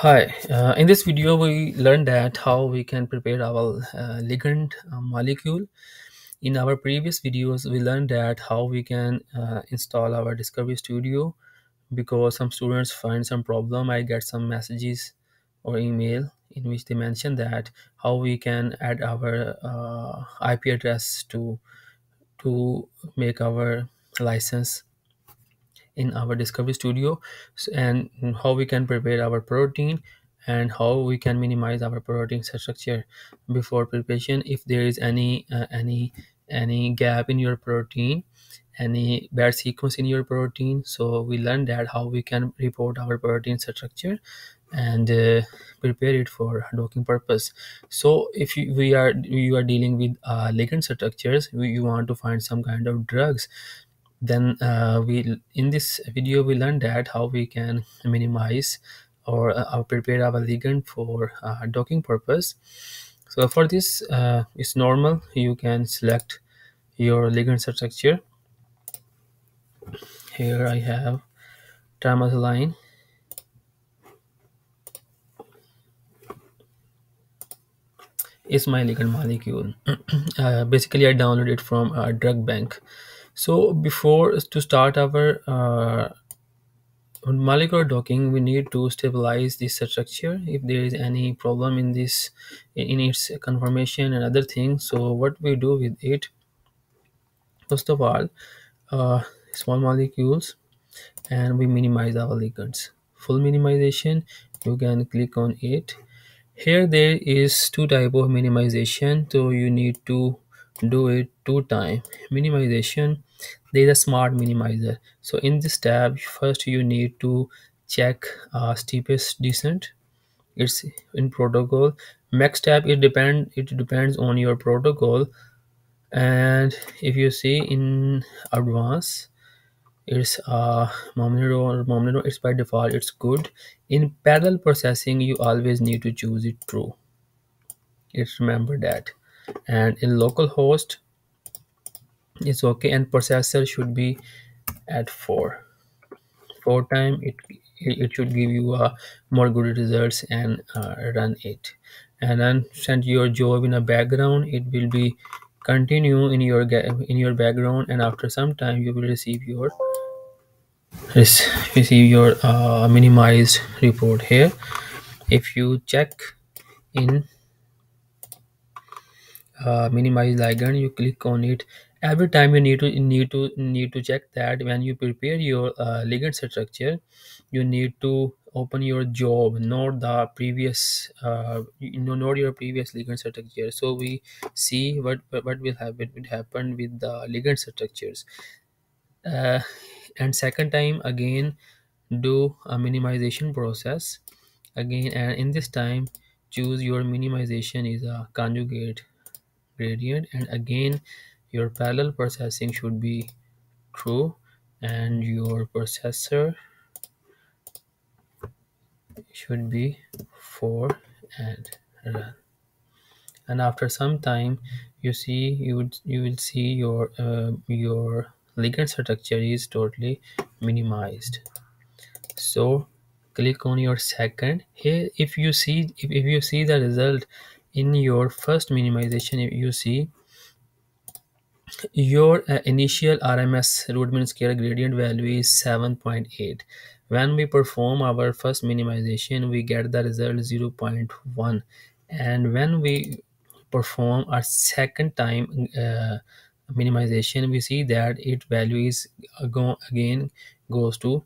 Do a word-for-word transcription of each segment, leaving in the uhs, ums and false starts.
Hi, uh, in this video we learned that how we can prepare our uh, ligand uh, molecule. In our previous videos we learned that how we can uh, install our Discovery Studio, because some students find some problem. I get some messages or email in which they mention that how we can add our uh, I P address to to make our license in our Discovery Studio, and how we can prepare our protein and how we can minimize our protein structure before preparation. If there is any uh, any any gap in your protein, any bad sequence in your protein, so we learned that how we can report our protein structure and uh, prepare it for docking purpose. So if you, we are you are dealing with uh, ligand structures, we, you want to find some kind of drugs, then uh, we in this video we learned that how we can minimize or uh, prepare our ligand for uh, docking purpose. So for this, uh, it's normal, you can select your ligand structure. Here I have trimazine, is my ligand molecule. uh, basically I downloaded it from a drug bank. So before to start our uh, molecular docking, we need to stabilize this structure if there is any problem in this in its conformation and other things. So what we do with it, first of all, uh, small molecules, and we minimize our ligands. Full minimization, you can click on it. Here there is two type of minimization, so you need to do it two time minimization. There is a smart minimizer. So in this tab, first you need to check uh, steepest descent. It's in protocol. Max tab, it depend it depends on your protocol. And if you see in advanced, it's uh Momnero or Momnero, it's by default, it's good. In parallel processing, you always need to choose it true. It's remember that. And in localhost it's okay, and processor should be at four four time. It it should give you a uh, more good results, and uh, run it, and then send your job in a background. It will be continue in your in your background, and after some time you will receive your receive your uh, minimized report. Here if you check in Uh, minimize ligand, you click on it. Every time you need to need to need to check that when you prepare your uh, ligand structure, you need to open your job, not the previous uh, you know, not your previous ligand structure. So we see what what will happen will happen with the ligand structures. Uh, and second time again do a minimization process again, and in this time choose your minimization is a conjugate gradient, and again your parallel processing should be true, and your processor should be four, and run. And after some time you see you would you will see your uh, your ligand structure is totally minimized. So click on your second. Here if you see if, if you see the result in your first minimization, you see your uh, initial R M S root mean square gradient value is seven point eight. When we perform our first minimization, we get the result zero point one, and when we perform our second time uh, minimization, we see that its value is go again goes to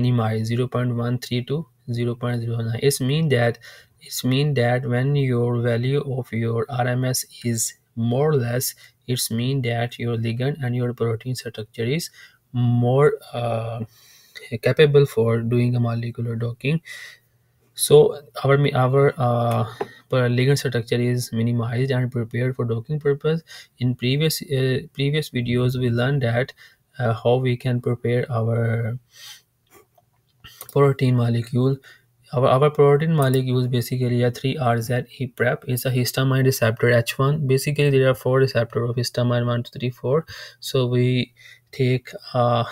minimize zero point one three two. zero point zero nine. It's mean that it's mean that when your value of your R M S is more or less, it's mean that your ligand and your protein structure is more uh, capable for doing a molecular docking. So our our uh, ligand structure is minimized and prepared for docking purpose. In previous uh, previous videos, we learned that uh, how we can prepare our protein molecule. Our, our protein molecule is basically a three R Z E prep. It's a histamine receptor H one. Basically there are four receptors of histamine, one, two, three, four. So we take uh,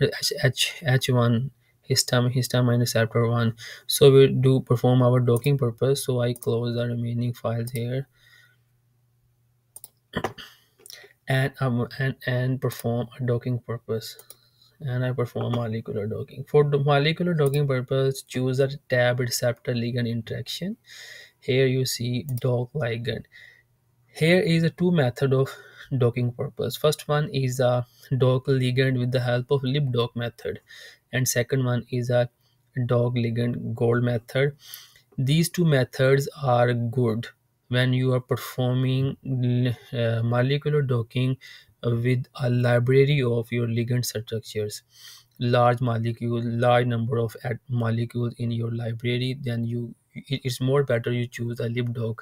H, H, H1 histamine histamine receptor one. So we do perform our docking purpose. So I close the remaining files here and um, and and perform a docking purpose, and I perform molecular docking. For the molecular docking purpose, choose a tab receptor ligand interaction. Here you see dock ligand. Here is a two method of docking purpose. First one is a dock ligand with the help of LibDock method, and second one is a dock ligand gold method. These two methods are good when you are performing uh, molecular docking with a library of your ligand structures, large molecule, large number of molecules in your library. Then you, it's more better you choose a LibDock.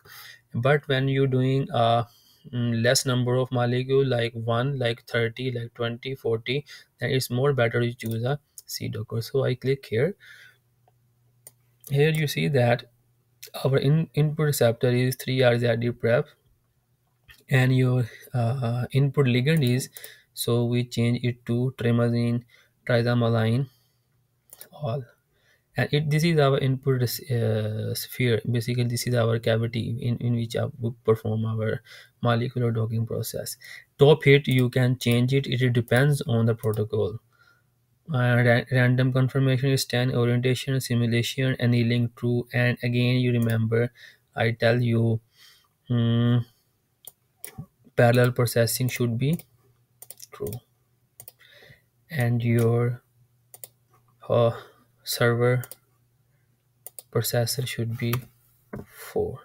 But when you're doing a less number of molecule, like one, like thirty, like twenty, forty, then it's more better you choose a C Docker. So I click here. Here you see that our in input receptor is three R Z D prep, and your uh, input ligand is, so we change it to trimazine, trisamaline, all. And it, this is our input uh, sphere. Basically, this is our cavity in, in which we perform our molecular docking process. Top hit, you can change it. It depends on the protocol. Uh, ra random confirmation is ten, orientation, simulation, annealing, true. And again, you remember, I tell you, um, parallel processing should be true. And your... Uh, server processor should be four,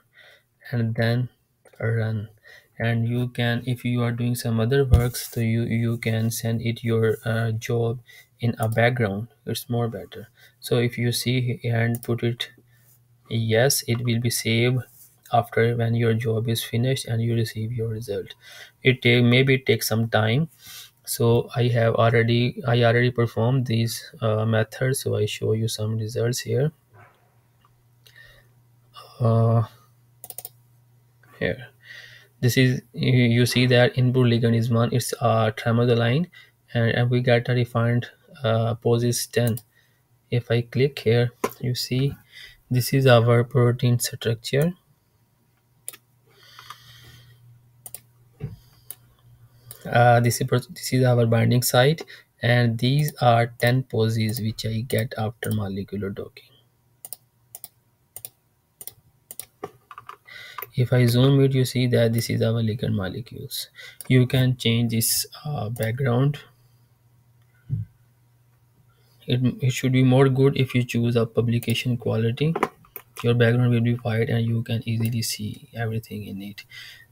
and then run. And you can, if you are doing some other works, so you you can send it your uh, job in a background. It's more better. So if you see and put it yes, it will be saved after when your job is finished and you receive your result. It take, maybe it takes some time. So I have already I already performed these uh, methods, so I show you some results here. Uh, here, this is you, you see that input ligand is one. It's uh, trimazine, and, and we got a refined uh, pose is ten. If I click here, you see this is our protein structure. Uh, this is this is our binding site, and these are ten poses which I get after molecular docking. If I zoom it, you see that this is our ligand molecules. You can change this uh, background. It, it should be more good if you choose a publication quality. Your background will be white, and you can easily see everything in it.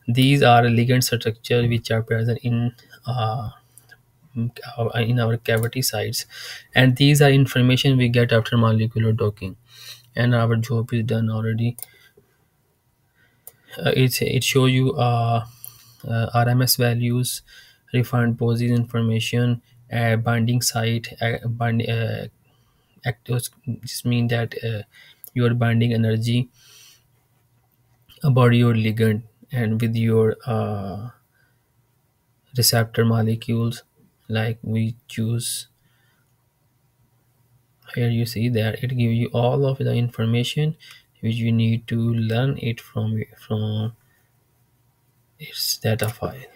These are ligand structures which are present in uh, in our cavity sites, and these are information we get after molecular docking, and our job is done already. Uh, it it shows you uh, uh, R M S values, refined poses information, uh, binding site, uh, bind uh, actors. Just mean that uh, your binding energy about your ligand, and with your uh, receptor molecules, like we choose here, you see that it gives you all of the information which you need to learn it from from its data file.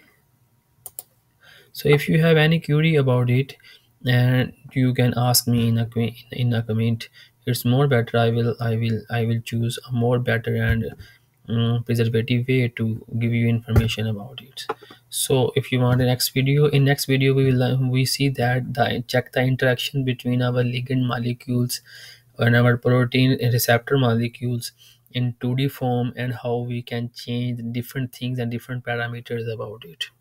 So if you have any query about it, and you can ask me in a in a comment. It's more better. I will I will I will choose a more better and preservative way to give you information about it. So if you want the next video, in next video we will we see that the check the interaction between our ligand molecules and our protein receptor molecules in two D form, and how we can change different things and different parameters about it.